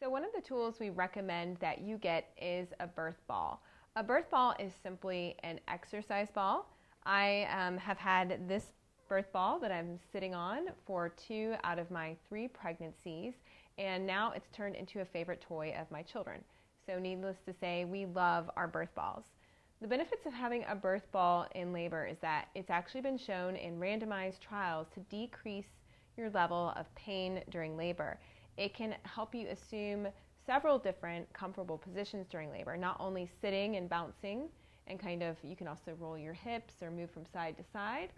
So one of the tools we recommend that you get is a birth ball. A birth ball is simply an exercise ball. I have had this birth ball that I'm sitting on for 2 out of my 3 pregnancies, and now it's turned into a favorite toy of my children. So needless to say, we love our birth balls. The benefits of having a birth ball in labor is that it's actually been shown in randomized trials to decrease your level of pain during labor. It can help you assume several different comfortable positions during labor, not only sitting and bouncing, and kind of you can also roll your hips or move from side to side,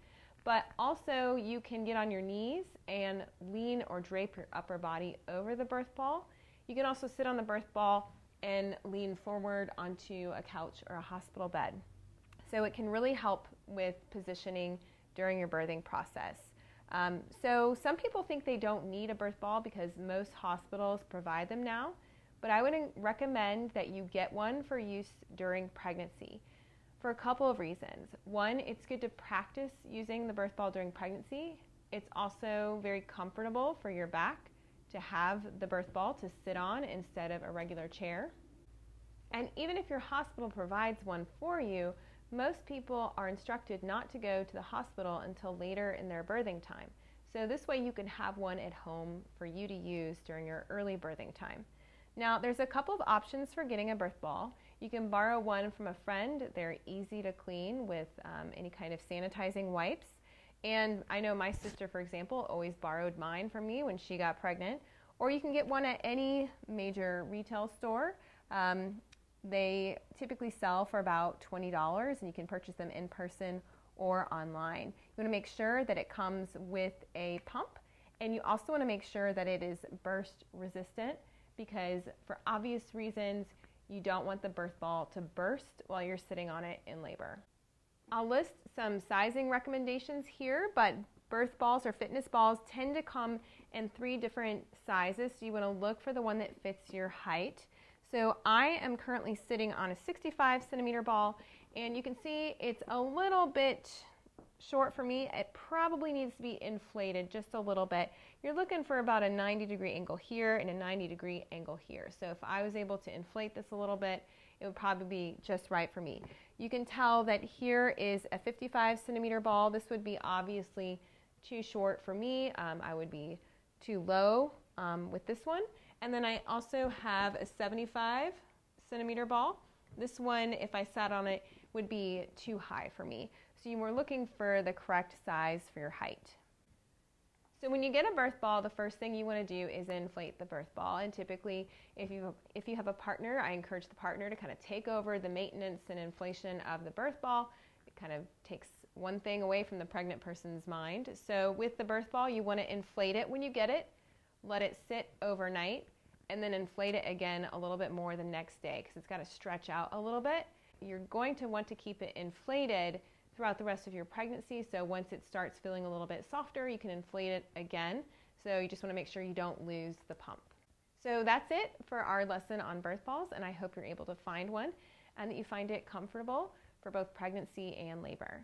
but also you can get on your knees and lean or drape your upper body over the birth ball. You can also sit on the birth ball and lean forward onto a couch or a hospital bed. So it can really help with positioning during your birthing process. So some people think they don't need a birth ball because most hospitals provide them now, but I would recommend that you get one for use during pregnancy for a couple of reasons. One, it's good to practice using the birth ball during pregnancy. It's also very comfortable for your back to have the birth ball to sit on instead of a regular chair. And even if your hospital provides one for you, most people are instructed not to go to the hospital until later in their birthing time. So this way you can have one at home for you to use during your early birthing time. Now there's a couple of options for getting a birth ball. You can borrow one from a friend. They're easy to clean with any kind of sanitizing wipes. And I know my sister, for example, always borrowed mine from me when she got pregnant. Or you can get one at any major retail store. They typically sell for about $20, and you can purchase them in person or online. You want to make sure that it comes with a pump, and you also want to make sure that it is burst resistant, because for obvious reasons, you don't want the birth ball to burst while you're sitting on it in labor. I'll list some sizing recommendations here, but birth balls or fitness balls tend to come in 3 different sizes, so you want to look for the one that fits your height. So I am currently sitting on a 65-centimeter ball, and you can see it's a little bit short for me. It probably needs to be inflated just a little bit. You're looking for about a 90-degree angle here and a 90-degree angle here. So if I was able to inflate this a little bit, it would probably be just right for me. You can tell that here is a 55-centimeter ball. This would be obviously too short for me. I would be too low with this one. And then I also have a 75-centimeter ball. This one, if I sat on it, would be too high for me. So you were looking for the correct size for your height. So when you get a birth ball, the first thing you want to do is inflate the birth ball. And typically, if you have a partner, I encourage the partner to kind of take over the maintenance and inflation of the birth ball. It kind of takes one thing away from the pregnant person's mind. So with the birth ball, you want to inflate it when you get it, let it sit overnight, and then inflate it again a little bit more the next day because it's got to stretch out a little bit. You're going to want to keep it inflated throughout the rest of your pregnancy, so once it starts feeling a little bit softer, you can inflate it again. So you just want to make sure you don't lose the pump. So that's it for our lesson on birth balls, and I hope you're able to find one and that you find it comfortable for both pregnancy and labor.